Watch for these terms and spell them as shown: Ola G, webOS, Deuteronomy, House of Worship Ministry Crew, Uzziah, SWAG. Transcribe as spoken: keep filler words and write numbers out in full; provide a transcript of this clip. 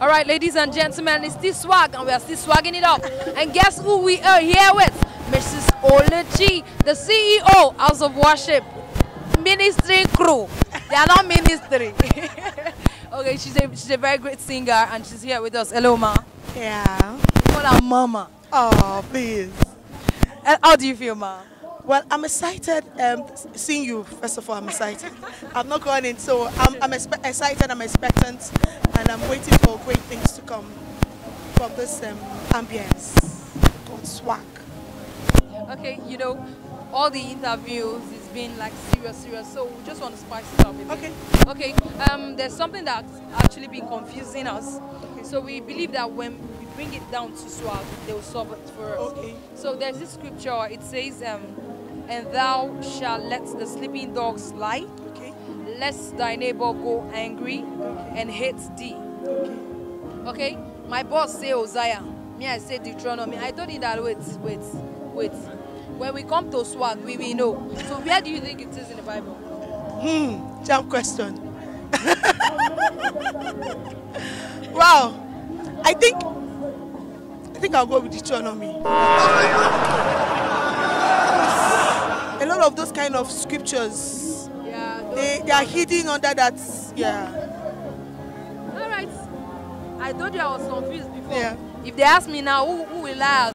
All right, ladies and gentlemen, it's still swag, and we are still swagging it up. And guess who we are here with? Missus Ola G, the C E O, House of Worship Ministry Crew. They are not ministry. Okay, she's a, she's a very great singer, and she's here with us. Hello, ma. Yeah. Call her mama. Oh, please. And how do you feel, ma? Well, I'm excited um, seeing you. First of all, I'm excited. I'm not going in, so I'm, I'm excited, I'm expectant, and I'm waiting for great things to come from this um, ambience called swag. Okay, you know, all the interviews is been like serious, serious, so we just want to spice it up a bit. Okay. Okay, um, there's something that's actually been confusing us, okay. So we believe that when we bring it down to swag, they will solve it for us. Okay. So there's this scripture, it says, um, and thou shalt let the sleeping dogs lie, okay, lest thy neighbor go angry, okay, and hate thee. Okay. Okay, my boss say Uzziah, me I say Deuteronomy. I told you that wait, wait, wait. When we come to swag, we will know. So where do you think it is in the Bible? Hmm, jump question. Wow, I think, I think I'll go with Deuteronomy. A lot of those kind of scriptures, yeah, they, they are hidden under that, yeah. All right. I told you I was confused before. Yeah. If they ask me now, who, who will lie